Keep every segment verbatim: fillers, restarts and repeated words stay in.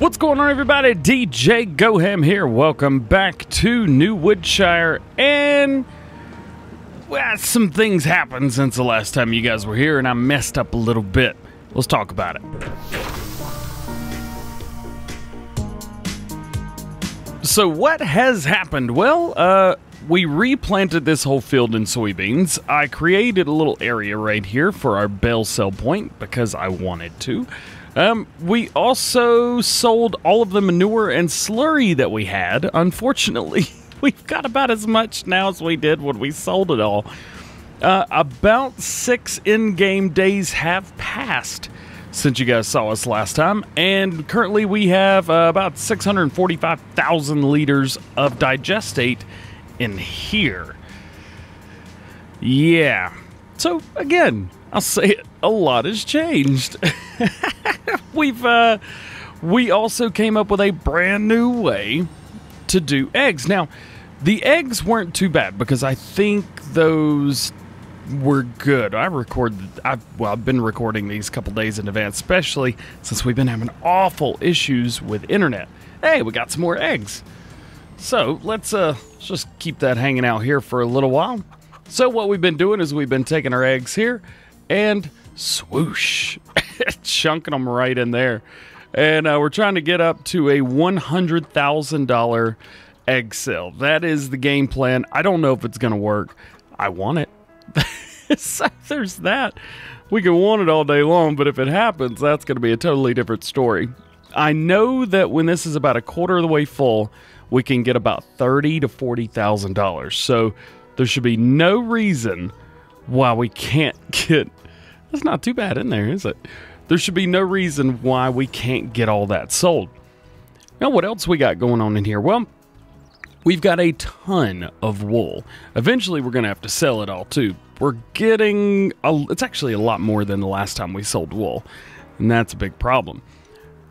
What's going on, everybody? D J Goham here. Welcome back to New Woodshire, and well, some things happened since the last time you guys were here, and I messed up a little bit. Let's talk about it. So what has happened? Well, uh, we replanted this whole field in soybeans. I created a little area right here for our bale sell point because I wanted to. Um, we also sold all of the manure and slurry that we had. Unfortunately, we've got about as much now as we did when we sold it all. Uh, about six in-game days have passed since you guys saw us last time, and currently we have uh, about six hundred forty-five thousand liters of digestate in here. Yeah. So, again, I'll say it, a lot has changed. We've, uh, we also came up with a brand new way to do eggs. Now, the eggs weren't too bad because I think those were good. I record, I've, well, I've been recording these a couple days in advance, especially since we've been having awful issues with internet. Hey, we got some more eggs. So let's, uh, let's just keep that hanging out here for a little while. So what we've been doing is we've been taking our eggs here and swoosh, chunking them right in there. And uh, we're trying to get up to a one hundred thousand dollar egg sale. That is the game plan. I don't know if it's going to work. I want it. So there's that. We can want it all day long, but if it happens, that's going to be a totally different story. I know that when this is about a quarter of the way full, we can get about thirty thousand to forty thousand dollars. So there should be no reason why we can't get... That's not too bad in there, is it? There should be no reason why we can't get all that sold. Now, what else we got going on in here? Well, we've got a ton of wool. Eventually, we're going to have to sell it all, too. We're getting... A, it's actually a lot more than the last time we sold wool, and that's a big problem.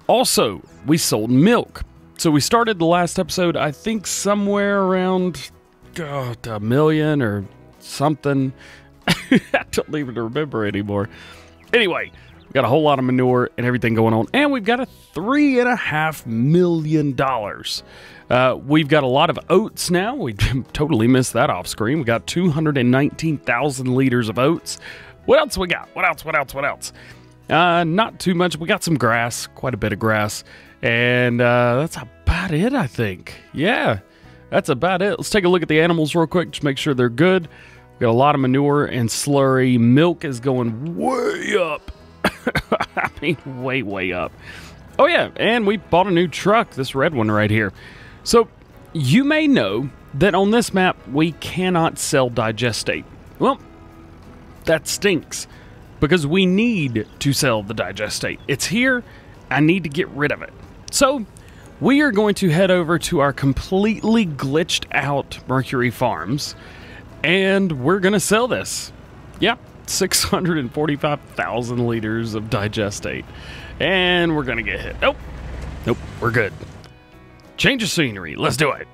Also, we sold milk. So we started the last episode, I think, somewhere around... God, a million or something. I don't even remember anymore. Anyway, we got a whole lot of manure and everything going on, and we've got a three and a half million dollars. Uh, we've got a lot of oats now. We totally missed that off screen. We got two hundred nineteen thousand liters of oats. What else we got? What else? What else? What else? Uh, not too much. We got some grass, quite a bit of grass, and uh, that's about it, I think. Yeah. That's about it. Let's take a look at the animals real quick, just make sure they're good. We've got a lot of manure and slurry. Milk is going way up. I mean, way, way up. Oh, yeah, and we bought a new truck, this red one right here. So you may know that on this map, we cannot sell digestate. Well, that stinks because we need to sell the digestate. It's here. I need to get rid of it. So... we are going to head over to our completely glitched out Mercury Farms, and we're going to sell this. Yep, six hundred forty-five thousand liters of digestate, and we're going to get hit. Nope, nope, we're good. Change of scenery, let's do it.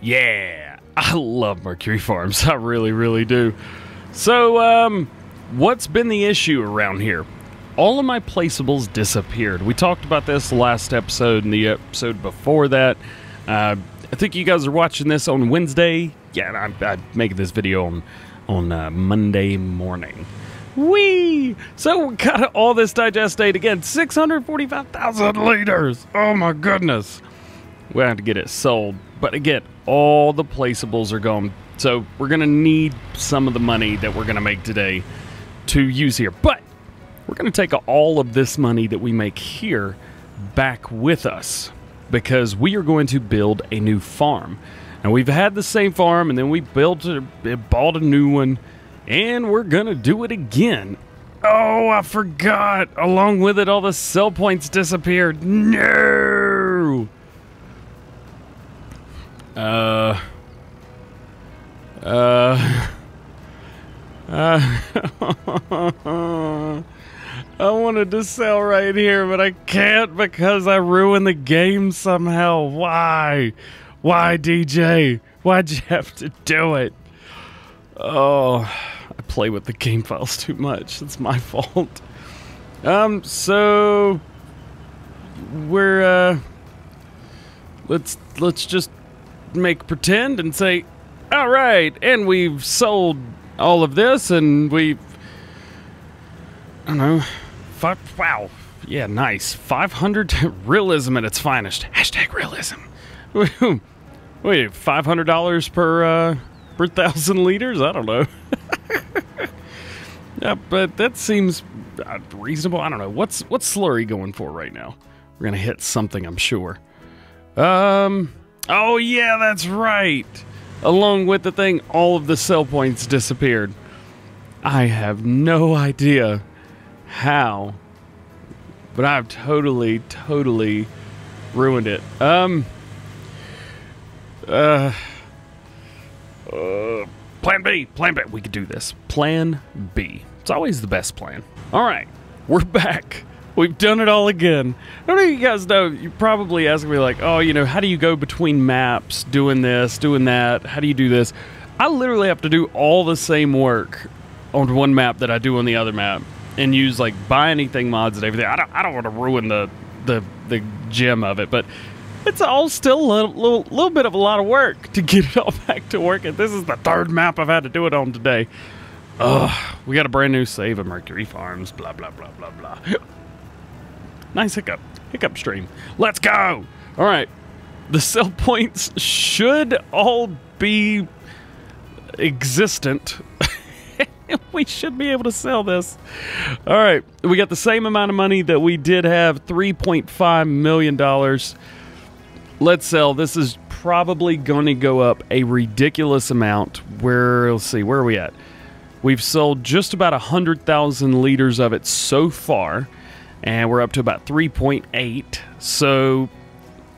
Yeah, I love Mercury Farms, I really, really do. So, um, what's been the issue around here? All of my placeables disappeared. We talked about this last episode and the episode before that. Uh, I think you guys are watching this on Wednesday. Yeah, I'm, I'm making this video on, on uh, Monday morning. Whee! So we got all this digestate again. six hundred forty-five thousand liters. Oh my goodness. We have to get it sold. But again, all the placeables are gone. So we're going to need some of the money that we're going to make today to use here. But we're going to take all of this money that we make here back with us because we are going to build a new farm. And we've had the same farm, and then we built a, bought a new one, and we're going to do it again. Oh, I forgot. Along with it, all the sell points disappeared. No! Uh... Uh... Uh... I wanted to sell right here, but I can't because I ruined the game somehow. Why? Why, D J? Why'd you have to do it? Oh, I play with the game files too much. It's my fault. Um, so... we're uh let's let's just make pretend and say, all right, and we've sold all of this, and we've, I don't know, five, wow, yeah, nice, five hundred, realism at its finest, hashtag realism. Wait, five hundred dollars per, uh, per thousand liters? I don't know. Yeah, but that seems reasonable. I don't know. What's, what's slurry going for right now? We're going to hit something, I'm sure. Um, oh yeah, that's right. Along with the thing, all of the sell points disappeared. I have no idea how, but I've totally, totally ruined it. Um, uh, uh, plan B, plan B, we could do this. Plan B, it's always the best plan. All right, we're back. We've done it all again. I don't know if you guys know, you probably ask me like, oh, you know, how do you go between maps, doing this, doing that? How do you do this? I literally have to do all the same work on one map that I do on the other map and use like buy anything mods and everything. I don't, I don't want to ruin the, the, the gem of it, but it's all still a little, little bit of a lot of work to get it all back to work. And this is the third map I've had to do it on today. Ugh, we got a brand new save of Mercury Farms, blah, blah, blah, blah, blah. Nice hiccup. Hiccup stream. Let's go! Alright. The sell points should all be existent. We should be able to sell this. Alright. We got the same amount of money that we did have, three point five million dollars. Let's sell. This is probably going to go up a ridiculous amount. Where, let's see, where are we at? We've sold just about one hundred thousand liters of it so far. And we're up to about three point eight, so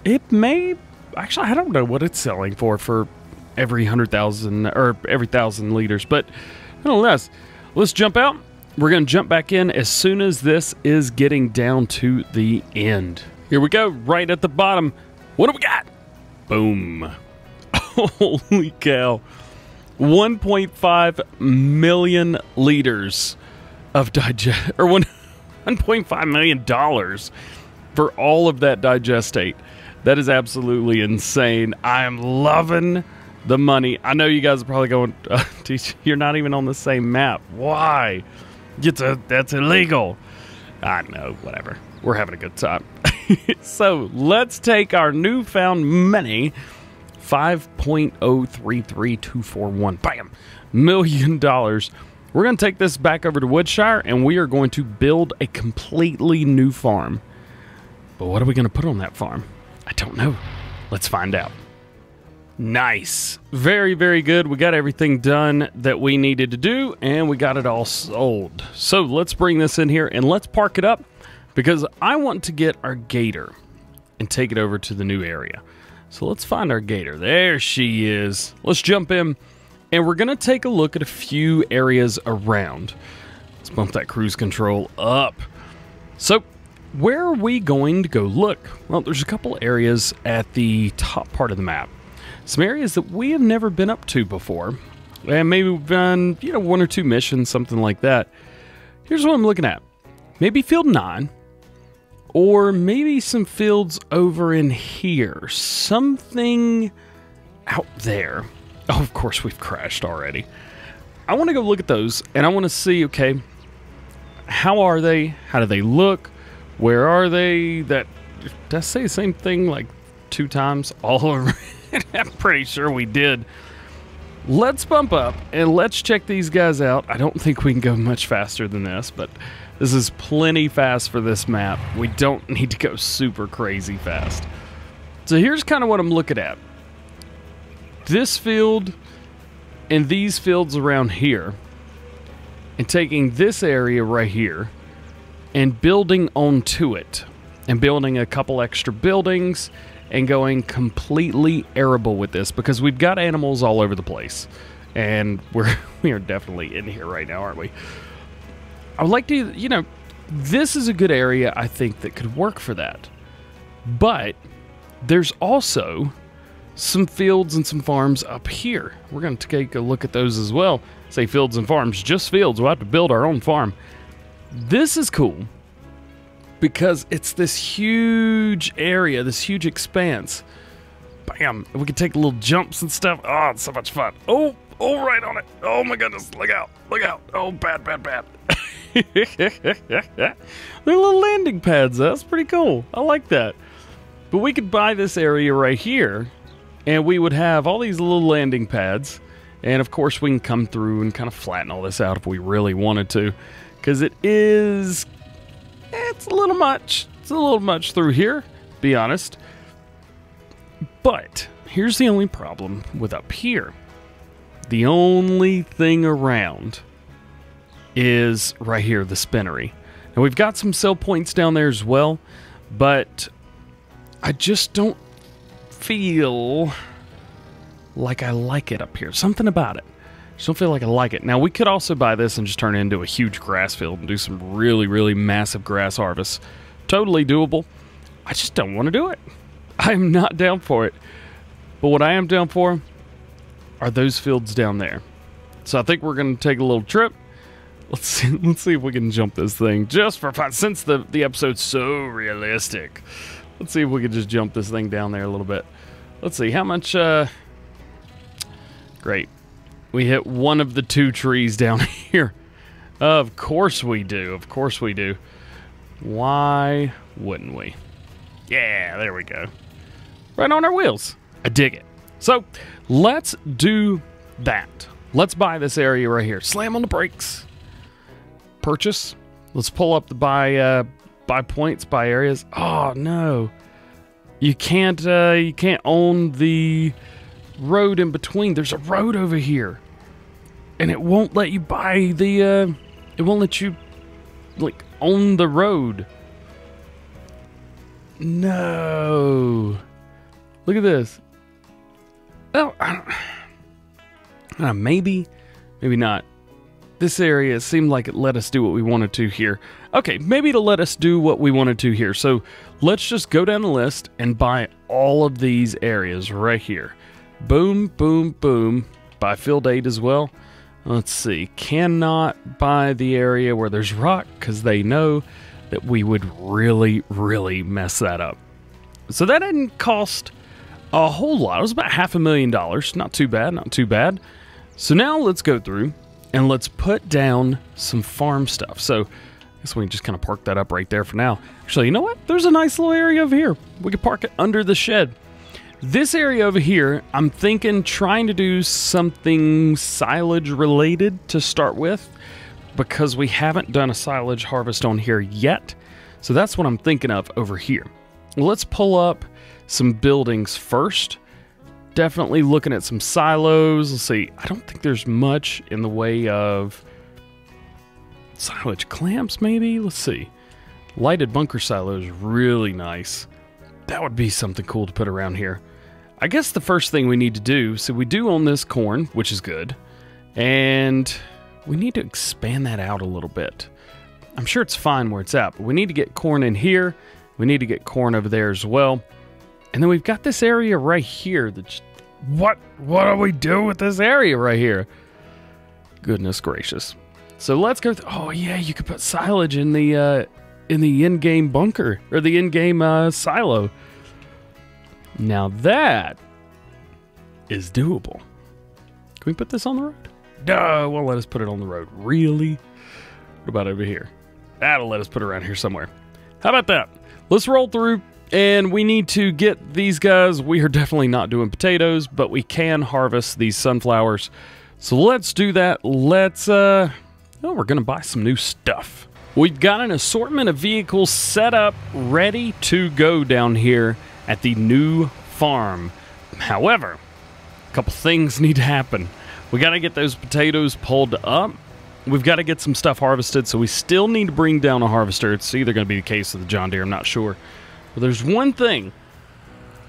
it may, actually I don't know what it's selling for for every one hundred thousand or every one thousand liters, but nonetheless, let's jump out. We're going to jump back in as soon as this is getting down to the end. Here we go, right at the bottom. What do we got? Boom. Holy cow. one point five million liters of digest, or one... one point five million dollars for all of that digestate. That is absolutely insane. I am loving the money. I know you guys are probably going, uh, you're not even on the same map. Why? It's a, that's illegal. I know, whatever. We're having a good time. So let's take our newfound money, five point oh three three two four one, bam, million dollars. We're going to take this back over to Woodshire, and we are going to build a completely new farm. But what are we going to put on that farm? I don't know. Let's find out. Nice. Very, very good. We got everything done that we needed to do, and we got it all sold. So let's bring this in here, and let's park it up, because I want to get our gator and take it over to the new area. So let's find our gator. There she is. Let's jump in. And we're going to take a look at a few areas around. Let's bump that cruise control up. So where are we going to go look? Well, there's a couple areas at the top part of the map. Some areas that we have never been up to before. And maybe we've done, you know, one or two missions, something like that. Here's what I'm looking at. Maybe field nine. Or maybe some fields over in here. Something out there. Oh, of course, we've crashed already. I want to go look at those, and I want to see, okay, how are they? How do they look? Where are they? That, did I say the same thing like two times all over? I'm pretty sure we did. Let's bump up, and let's check these guys out. I don't think we can go much faster than this, but this is plenty fast for this map. We don't need to go super crazy fast. So here's kind of what I'm looking at. This field and these fields around here, and taking this area right here and building onto it and building a couple extra buildings and going completely arable with this, because we've got animals all over the place, and we're we are definitely in here right now, aren't we? I would like to, you know, this is a good area I think that could work for that, but there's also some fields and some farms up here. We're going to take a look at those as well. Say fields and farms, just fields. We'll have to build our own farm. This is cool. because it's this huge area, this huge expanse. Bam! We can take little jumps and stuff. Oh, it's so much fun. Oh, oh, right on it. Oh my goodness, look out, look out. Oh, bad, bad, bad. They're little landing pads. That's pretty cool. I like that. But we could buy this area right here, and we would have all these little landing pads. And of course, we can come through and kind of flatten all this out if we really wanted to, because it is, it's a little much. It's a little much through here, to be honest. But here's the only problem with up here. The only thing around is right here, the spinnery. And we've got some sell points down there as well, but I just don't feel like I like it up here. Something about it. Just don't feel like I like it. Now, we could also buy this and just turn it into a huge grass field and do some really, really massive grass harvests. Totally doable. I just don't want to do it. I'm not down for it. But what I am down for are those fields down there. So I think we're going to take a little trip. Let's see, let's see if we can jump this thing just for fun. Since the, the episode's so realistic, let's see if we can just jump this thing down there a little bit. Let's see how much... Uh, great. We hit one of the two trees down here. Of course we do. Of course we do. Why wouldn't we? Yeah, there we go. Right on our wheels. I dig it. So let's do that. Let's buy this area right here. Slam on the brakes. Purchase. Let's pull up the buy uh, buy points, buy areas. Oh no, you can't uh, you can't own the road in between. There's a road over here, and it won't let you buy the. Uh, it won't let you like own the road. No, look at this. Oh, I don't, I don't know, maybe, maybe not. This area seemed like it let us do what we wanted to here. Okay, maybe it'll let us do what we wanted to here. So let's just go down the list and buy all of these areas right here. Boom, boom, boom. Buy field eight as well. Let's see. Cannot buy the area where there's rock because they know that we would really, really mess that up. So that didn't cost a whole lot. It was about half a million dollars. Not too bad, not too bad. So now let's go through and let's put down some farm stuff. So I guess we can just kind of park that up right there for now. Actually, you know what? There's a nice little area over here. We could park it under the shed. This area over here, I'm thinking trying to do something silage related to start with, because we haven't done a silage harvest on here yet. So that's what I'm thinking of over here. Let's pull up some buildings first. Definitely looking at some silos. Let's see. I don't think there's much in the way of silage clamps, maybe? Let's see. Lighted bunker silos, really nice. That would be something cool to put around here. I guess the first thing we need to do, so we do own this corn, which is good, and we need to expand that out a little bit. I'm sure it's fine where it's at, but we need to get corn in here. We need to get corn over there as well. And then we've got this area right here. That what what do we do with this area right here? Goodness gracious! So let's go. Oh yeah, you could put silage in the uh, in the in-game bunker or the in-game uh, silo. Now that is doable. Can we put this on the road? No, won't let us put it on the road. Really? What about over here? That'll let us put it around here somewhere. How about that? Let's roll through. And we need to get these guys. We are definitely not doing potatoes, but we can harvest these sunflowers. So let's do that. Let's, uh, oh, we're gonna buy some new stuff. We've got an assortment of vehicles set up, ready to go down here at the new farm. However, a couple things need to happen. We gotta get those potatoes pulled up. We've gotta get some stuff harvested, so we still need to bring down a harvester. It's either gonna be the case of the John Deere, I'm not sure. Well, there's one thing.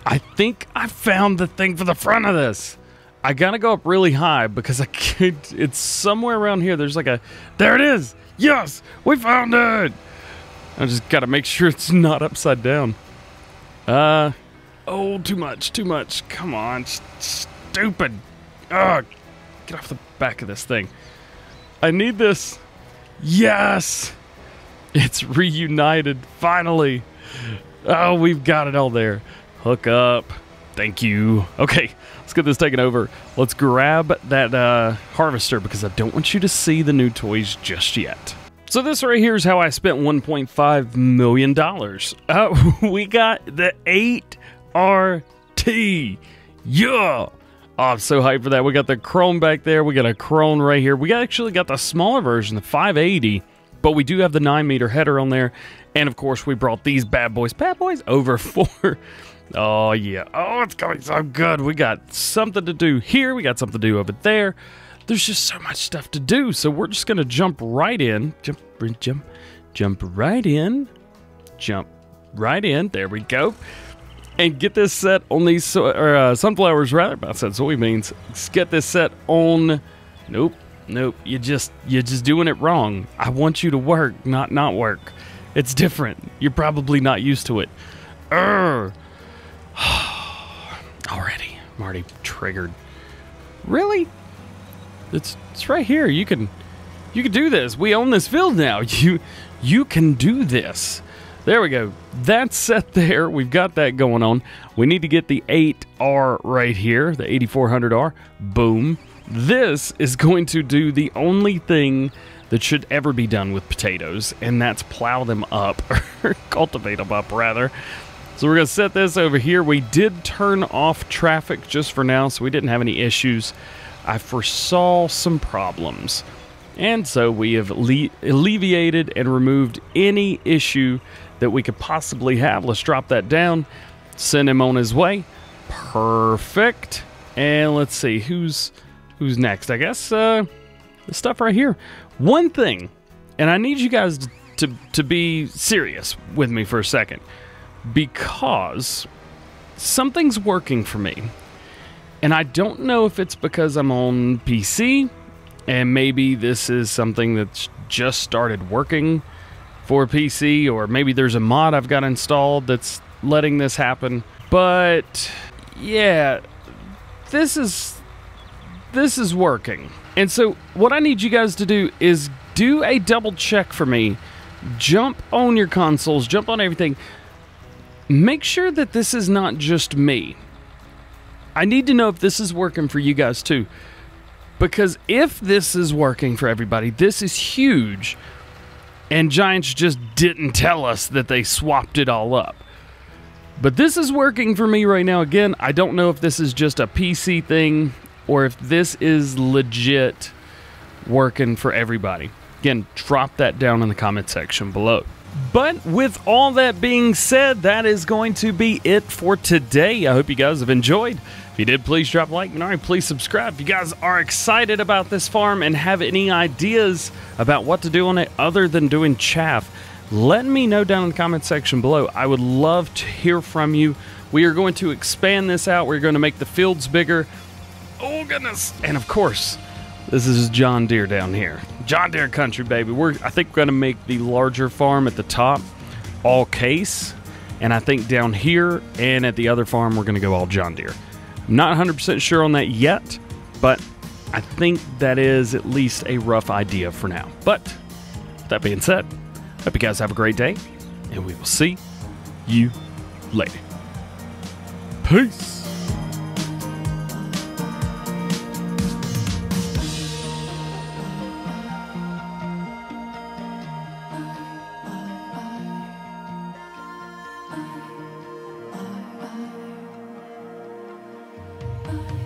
I think I found the thing for the front of this. I gotta go up really high because I can't. It's somewhere around here. There's like a. There it is. Yes, we found it. I just gotta make sure it's not upside down. Uh, oh, too much, too much. Come on, st stupid. Ugh, get off the back of this thing. I need this. Yes. It's reunited, finally. Oh, we've got it all there. Hook up. Thank you. Okay, let's get this taken over. Let's grab that uh, harvester because I don't want you to see the new toys just yet. So this right here is how I spent one point five million dollars. Uh, we got the eight R T. Yeah. Oh, I'm so hyped for that. We got the Krone back there. We got a Krone right here. We actually got the smaller version, the five eighty, but we do have the nine meter header on there. And, of course, we brought these bad boys. Bad boys over four. Oh, yeah. Oh, it's going so good. We got something to do here. We got something to do over there. There's just so much stuff to do. So we're just going to jump right in. Jump, jump, jump right in. Jump right in. There we go. And get this set on these so, or, uh, sunflowers, rather. I said soybeans. Let's get this set on. Nope, nope. You just you're just doing it wrong. I want you to work, not not work. It's different. You're probably not used to it. Urgh. Already, I'm already triggered. Really? It's it's right here. You can you can do this. We own this field now. You you can do this. There we go. That's set there. We've got that going on. We need to get the eight R right here, the eighty-four hundred R. Boom. This is going to do the only thing that should ever be done with potatoes, and that's plow them up, or cultivate them up, rather. So we're going to set this over here. We did turn off traffic just for now, so we didn't have any issues. I foresaw some problems, and so we have alleviated and removed any issue that we could possibly have. Let's drop that down, send him on his way. Perfect. And let's see who's who's next. I guess uh, the stuff right here. One thing, and I need you guys to to be serious with me for a second, because something's working for me, and I don't know if it's because I'm on P C. And maybe this is something that's just started working for P C, or maybe there's a mod I've got installed that's letting this happen. But yeah, this is this is working. And so what I need you guys to do is do a double check for me. Jump on your consoles, jump on everything. Make sure that this is not just me. I need to know if this is working for you guys too. Because if this is working for everybody, this is huge, and Giants just didn't tell us that they swapped it all up. But this is working for me right now. Again, I don't know if this is just a P C thing or if this is legit working for everybody. Again, drop that down in the comment section below. But with all that being said, that is going to be it for today. I hope you guys have enjoyed. If you did, please drop a like. And all right, please subscribe. If you guys are excited about this farm and have any ideas about what to do on it other than doing chaff, let me know down in the comment section below. I would love to hear from you. We are going to expand this out. We're going to make the fields bigger. Oh, goodness. And, of course, this is John Deere down here. John Deere country, baby. We're, I think we're going to make the larger farm at the top all case. And I think down here and at the other farm, we're going to go all John Deere. Not one hundred percent sure on that yet, but I think that is at least a rough idea for now. But with that being said, hope you guys have a great day, and we will see you later. Peace. Bye.